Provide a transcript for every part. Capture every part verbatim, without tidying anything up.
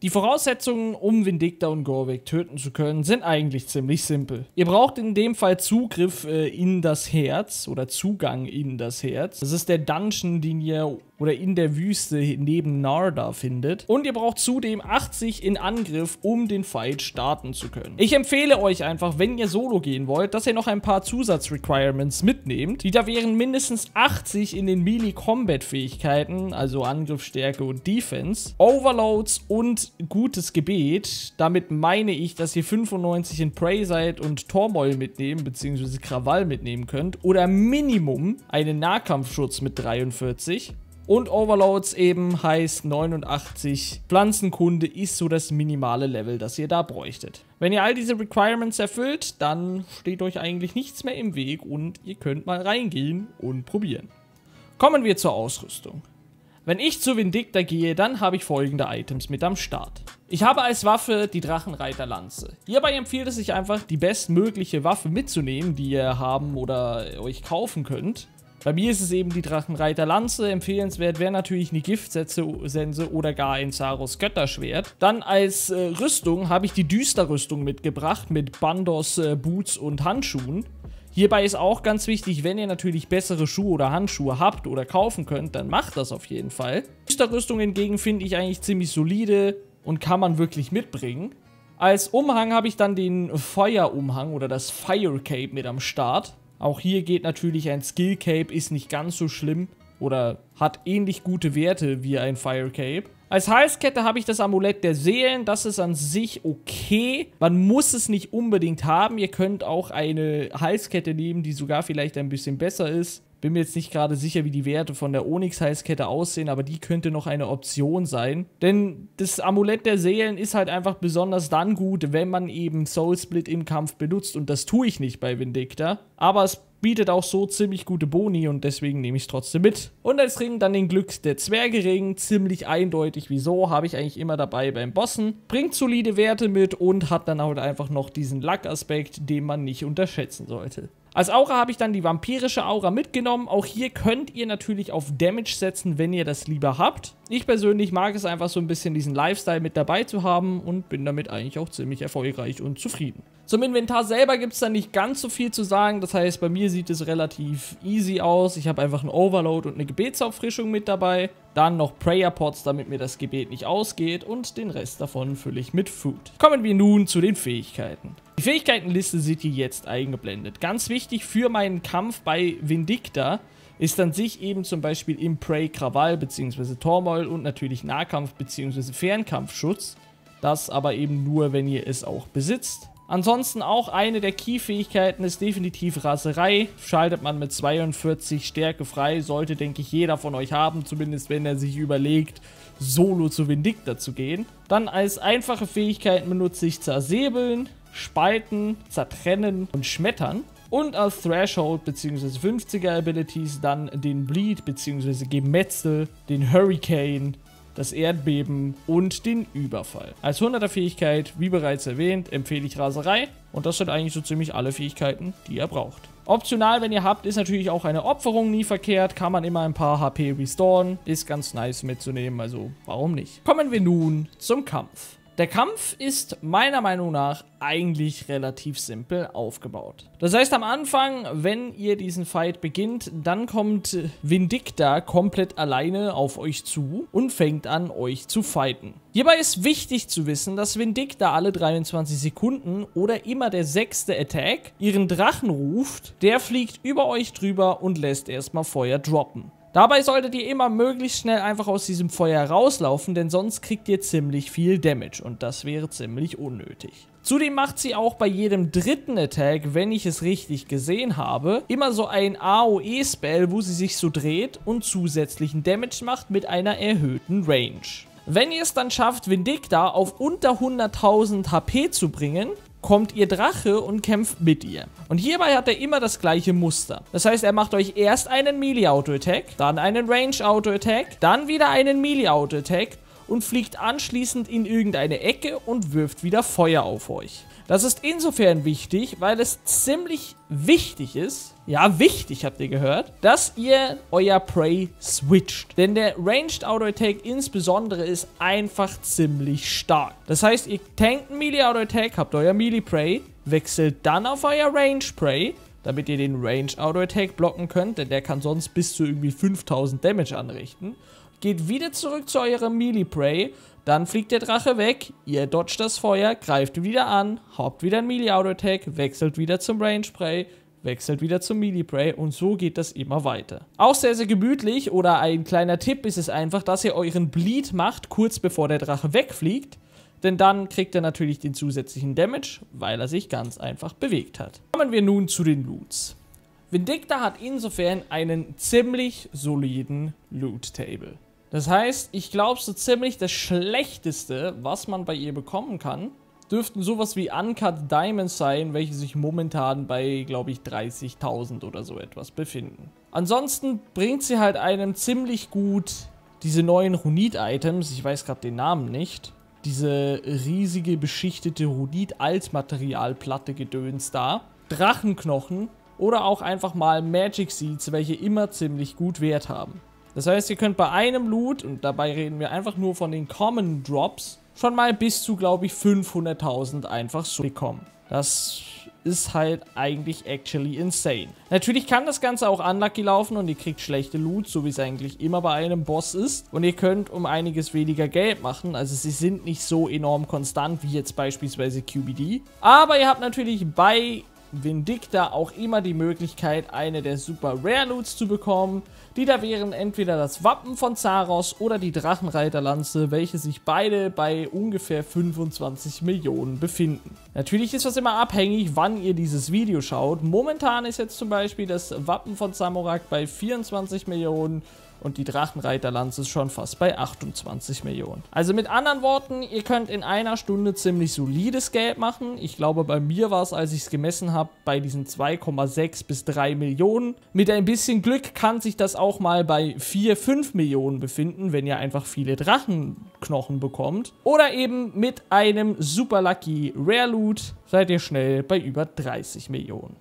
Die Voraussetzungen, um Vindicta und Gorvek töten zu können, sind eigentlich ziemlich simpel. Ihr braucht in dem Fall Zugriff äh, in das Herz oder Zugang in das Herz. Das ist der Dungeon, den ihr oder in der Wüste neben Narda findet. Und ihr braucht zudem achtzig in Angriff, um den Fight starten zu können. Ich empfehle euch einfach, wenn ihr solo gehen wollt, dass ihr noch ein paar Zusatzrequirements mitnehmt. Die da wären mindestens achtzig in den Melee-Combat-Fähigkeiten, also Angriffsstärke und Defense, Overloads und gutes Gebet. Damit meine ich, dass ihr fünfundneunzig in Prey seid und Tormoil mitnehmen, beziehungsweise Krawall mitnehmen könnt. Oder Minimum einen Nahkampfschutz mit dreiundvierzig. Und Overloads eben heißt neunundachtzig. Pflanzenkunde ist so das minimale Level, das ihr da bräuchtet. Wenn ihr all diese Requirements erfüllt, dann steht euch eigentlich nichts mehr im Weg und ihr könnt mal reingehen und probieren. Kommen wir zur Ausrüstung. Wenn ich zu Vindicta gehe, dann habe ich folgende Items mit am Start. Ich habe als Waffe die Drachenreiterlanze. Hierbei empfiehlt es sich einfach, die bestmögliche Waffe mitzunehmen, die ihr haben oder euch kaufen könnt. Bei mir ist es eben die Drachenreiterlanze. Empfehlenswert wäre natürlich eine Giftsense oder gar ein Zaros-Götterschwert. Dann als äh, Rüstung habe ich die Düsterrüstung mitgebracht mit Bandos, äh, Boots und Handschuhen. Hierbei ist auch ganz wichtig, wenn ihr natürlich bessere Schuhe oder Handschuhe habt oder kaufen könnt, dann macht das auf jeden Fall. Düsterrüstung hingegen finde ich eigentlich ziemlich solide und kann man wirklich mitbringen. Als Umhang habe ich dann den Feuerumhang oder das Fire Cape mit am Start. Auch hier geht natürlich ein Skill Cape, ist nicht ganz so schlimm oder hat ähnlich gute Werte wie ein Fire Cape. Als Heißkette habe ich das Amulett der Seelen, das ist an sich okay, man muss es nicht unbedingt haben, ihr könnt auch eine Heißkette nehmen, die sogar vielleicht ein bisschen besser ist. Bin mir jetzt nicht gerade sicher, wie die Werte von der Onyx-Heißkette aussehen, aber die könnte noch eine Option sein. Denn das Amulett der Seelen ist halt einfach besonders dann gut, wenn man eben Soul Split im Kampf benutzt. Und das tue ich nicht bei Vindicta. Aber es bietet auch so ziemlich gute Boni und deswegen nehme ich es trotzdem mit. Und als Ring dann den Glücks der Zwergering. Ziemlich eindeutig, wieso, habe ich eigentlich immer dabei beim Bossen. Bringt solide Werte mit und hat dann halt einfach noch diesen Luck-Aspekt, den man nicht unterschätzen sollte. Als Aura habe ich dann die vampirische Aura mitgenommen. Auch hier könnt ihr natürlich auf Damage setzen, wenn ihr das lieber habt. Ich persönlich mag es einfach so ein bisschen, diesen Lifestyle mit dabei zu haben und bin damit eigentlich auch ziemlich erfolgreich und zufrieden. Zum Inventar selber gibt es dann nicht ganz so viel zu sagen. Das heißt, bei mir sieht es relativ easy aus. Ich habe einfach einen Overload und eine Gebetsauffrischung mit dabei. Dann noch Prayer Pots, damit mir das Gebet nicht ausgeht. Und den Rest davon fülle ich mit Food. Kommen wir nun zu den Fähigkeiten. Die Fähigkeitenliste seht ihr jetzt eingeblendet. Ganz wichtig für meinen Kampf bei Vindicta ist an sich eben zum Beispiel im Prey Krawall bzw. Tormoil und natürlich Nahkampf bzw. Fernkampfschutz. Das aber eben nur, wenn ihr es auch besitzt. Ansonsten auch eine der Key-Fähigkeiten ist definitiv Raserei. Schaltet man mit zweiundvierzig Stärke frei, sollte, denke ich, jeder von euch haben, zumindest wenn er sich überlegt, solo zu Vindicta zu gehen. Dann als einfache Fähigkeiten benutze ich Zersäbeln, Spalten, Zertrennen und Schmettern. Und als Threshold bzw. fünfziger Abilities dann den Bleed bzw. Gemetzel, den Hurricane, das Erdbeben und den Überfall. Als hunderter Fähigkeit, wie bereits erwähnt, empfehle ich Raserei. Und das sind eigentlich so ziemlich alle Fähigkeiten, die ihr braucht. Optional, wenn ihr habt, ist natürlich auch eine Opferung nie verkehrt. Kann man immer ein paar H P restoren. Ist ganz nice mitzunehmen, also warum nicht? Kommen wir nun zum Kampf. Der Kampf ist meiner Meinung nach eigentlich relativ simpel aufgebaut. Das heißt, am Anfang, wenn ihr diesen Fight beginnt, dann kommt Vindicta komplett alleine auf euch zu und fängt an, euch zu fighten. Hierbei ist wichtig zu wissen, dass Vindicta alle dreiundzwanzig Sekunden oder immer der sechste Attack ihren Drachen ruft, der fliegt über euch drüber und lässt erstmal Feuer droppen. Dabei solltet ihr immer möglichst schnell einfach aus diesem Feuer rauslaufen, denn sonst kriegt ihr ziemlich viel Damage und das wäre ziemlich unnötig. Zudem macht sie auch bei jedem dritten Attack, wenn ich es richtig gesehen habe, immer so ein A O E-Spell, wo sie sich so dreht und zusätzlichen Damage macht mit einer erhöhten Range. Wenn ihr es dann schafft, Vindicta auf unter hunderttausend H P zu bringen, kommt ihr Drache und kämpft mit ihr. Und hierbei hat er immer das gleiche Muster. Das heißt, er macht euch erst einen Melee-Auto-Attack, dann einen Range-Auto-Attack, dann wieder einen Melee-Auto-Attack und fliegt anschließend in irgendeine Ecke und wirft wieder Feuer auf euch. Das ist insofern wichtig, weil es ziemlich wichtig ist, ja wichtig habt ihr gehört, dass ihr euer Prey switcht. Denn der Ranged Auto-Attack insbesondere ist einfach ziemlich stark. Das heißt, ihr tankt einen Melee-Auto-Attack, habt euer Melee-Prey, wechselt dann auf euer Range-Prey, damit ihr den Ranged Auto-Attack blocken könnt, denn der kann sonst bis zu irgendwie fünftausend Damage anrichten. Geht wieder zurück zu eurem Melee-Prey, dann fliegt der Drache weg, ihr dodgt das Feuer, greift wieder an, habt wieder einen Melee-Auto-Attack, wechselt wieder zum Range-Prey, wechselt wieder zum Melee-Prey und so geht das immer weiter. Auch sehr, sehr gemütlich oder ein kleiner Tipp ist es einfach, dass ihr euren Bleed macht, kurz bevor der Drache wegfliegt. Denn dann kriegt er natürlich den zusätzlichen Damage, weil er sich ganz einfach bewegt hat. Kommen wir nun zu den Loots. Vindicta hat insofern einen ziemlich soliden Loot-Table. Das heißt, ich glaube so ziemlich das Schlechteste, was man bei ihr bekommen kann, dürften sowas wie Uncut Diamonds sein, welche sich momentan bei, glaube ich, dreißigtausend oder so etwas befinden. Ansonsten bringt sie halt einem ziemlich gut diese neuen Runit-Items, ich weiß gerade den Namen nicht, diese riesige beschichtete Runit-Altmaterialplatte gedöns da, Drachenknochen oder auch einfach mal Magic Seeds, welche immer ziemlich gut Wert haben. Das heißt, ihr könnt bei einem Loot, und dabei reden wir einfach nur von den Common Drops, schon mal bis zu, glaube ich, fünfhunderttausend einfach so bekommen. Das ist halt eigentlich actually insane. Natürlich kann das Ganze auch unlucky laufen und ihr kriegt schlechte Loot, so wie es eigentlich immer bei einem Boss ist. Und ihr könnt um einiges weniger Geld machen, also sie sind nicht so enorm konstant wie jetzt beispielsweise Q B D. Aber ihr habt natürlich bei Vindicta auch immer die Möglichkeit, eine der Super Rare Loots zu bekommen. Die da wären entweder das Wappen von Zaros oder die Drachenreiterlanze, welche sich beide bei ungefähr fünfundzwanzig Millionen befinden. Natürlich ist das immer abhängig, wann ihr dieses Video schaut. Momentan ist jetzt zum Beispiel das Wappen von Zamorak bei vierundzwanzig Millionen und die Drachenreiterlanze ist schon fast bei achtundzwanzig Millionen. Also mit anderen Worten, ihr könnt in einer Stunde ziemlich solides Geld machen. Ich glaube, bei mir war es, als ich es gemessen habe, bei diesen zwei Komma sechs bis drei Millionen. Mit ein bisschen Glück kann sich das auch mal bei vier, fünf Millionen befinden, wenn ihr einfach viele Drachenknochen bekommt. Oder eben mit einem super lucky Rare Loot seid ihr schnell bei über dreißig Millionen.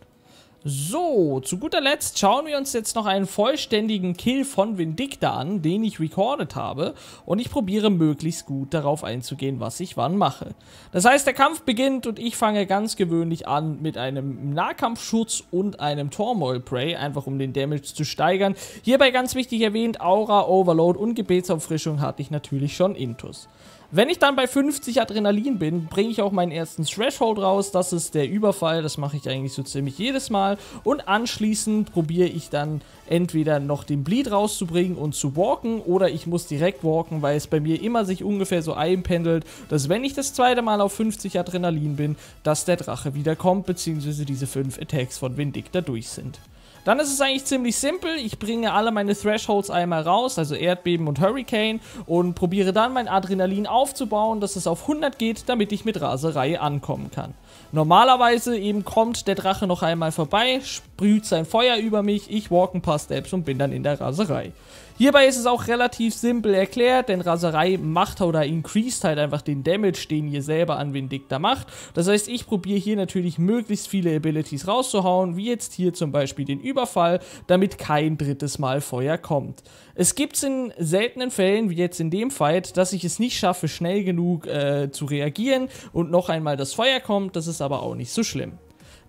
So, zu guter Letzt schauen wir uns jetzt noch einen vollständigen Kill von Vindicta an, den ich recorded habe, und ich probiere möglichst gut darauf einzugehen, was ich wann mache. Das heißt, der Kampf beginnt und ich fange ganz gewöhnlich an mit einem Nahkampfschutz und einem Tormoil Prey, einfach um den Damage zu steigern. Hierbei ganz wichtig erwähnt, Aura, Overload und Gebetsauffrischung hatte ich natürlich schon intus. Wenn ich dann bei fünfzig Adrenalin bin, bringe ich auch meinen ersten Threshold raus, das ist der Überfall, das mache ich eigentlich so ziemlich jedes Mal, und anschließend probiere ich dann entweder noch den Bleed rauszubringen und zu walken, oder ich muss direkt walken, weil es bei mir immer sich ungefähr so einpendelt, dass wenn ich das zweite Mal auf fünfzig Adrenalin bin, dass der Drache wiederkommt, beziehungsweise diese fünf Attacks von Vindicta durch sind. Dann ist es eigentlich ziemlich simpel, ich bringe alle meine Thresholds einmal raus, also Erdbeben und Hurricane, und probiere dann mein Adrenalin aufzubauen, dass es auf hundert geht, damit ich mit Raserei ankommen kann. Normalerweise eben kommt der Drache noch einmal vorbei, sprüht sein Feuer über mich, ich walk ein paar Steps und bin dann in der Raserei. Hierbei ist es auch relativ simpel erklärt, denn Raserei macht oder increased halt einfach den Damage, den ihr selber an Vindicta macht. Das heißt, ich probiere hier natürlich möglichst viele Abilities rauszuhauen, wie jetzt hier zum Beispiel den Überfall, damit kein drittes Mal Feuer kommt. Es gibt es in seltenen Fällen, wie jetzt in dem Fight, dass ich es nicht schaffe, schnell genug äh, zu reagieren und noch einmal das Feuer kommt, das ist aber auch nicht so schlimm.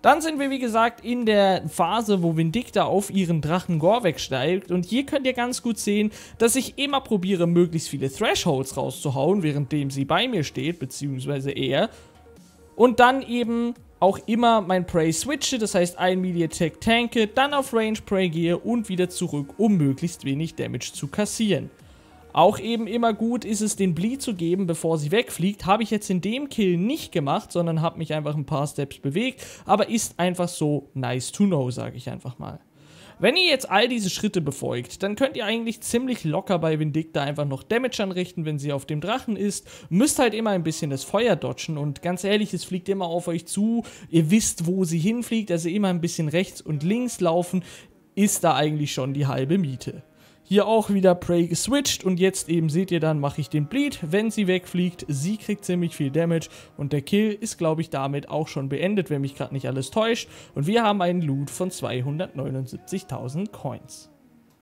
Dann sind wir, wie gesagt, in der Phase, wo Vindicta auf ihren Drachen Gorvek steigt. Und hier könnt ihr ganz gut sehen, dass ich immer probiere, möglichst viele Thresholds rauszuhauen, währenddem sie bei mir steht, beziehungsweise er. Und dann eben auch immer mein Prey switche, das heißt ein Melee Attack tanke, dann auf Range Prey gehe und wieder zurück, um möglichst wenig Damage zu kassieren. Auch eben immer gut ist es, den Bleed zu geben, bevor sie wegfliegt. Habe ich jetzt in dem Kill nicht gemacht, sondern habe mich einfach ein paar Steps bewegt. Aber ist einfach so nice to know, sage ich einfach mal. Wenn ihr jetzt all diese Schritte befolgt, dann könnt ihr eigentlich ziemlich locker bei Vindicta einfach noch Damage anrichten, wenn sie auf dem Drachen ist. Müsst halt immer ein bisschen das Feuer dodgen und ganz ehrlich, es fliegt immer auf euch zu. Ihr wisst, wo sie hinfliegt, also immer ein bisschen rechts und links laufen, ist da eigentlich schon die halbe Miete. Hier auch wieder Prey geswitcht und jetzt eben seht ihr dann, mache ich den Bleed. Wenn sie wegfliegt, sie kriegt ziemlich viel Damage und der Kill ist, glaube ich, damit auch schon beendet, wenn mich gerade nicht alles täuscht. Und wir haben einen Loot von zweihundertneunundsiebzigtausend Coins.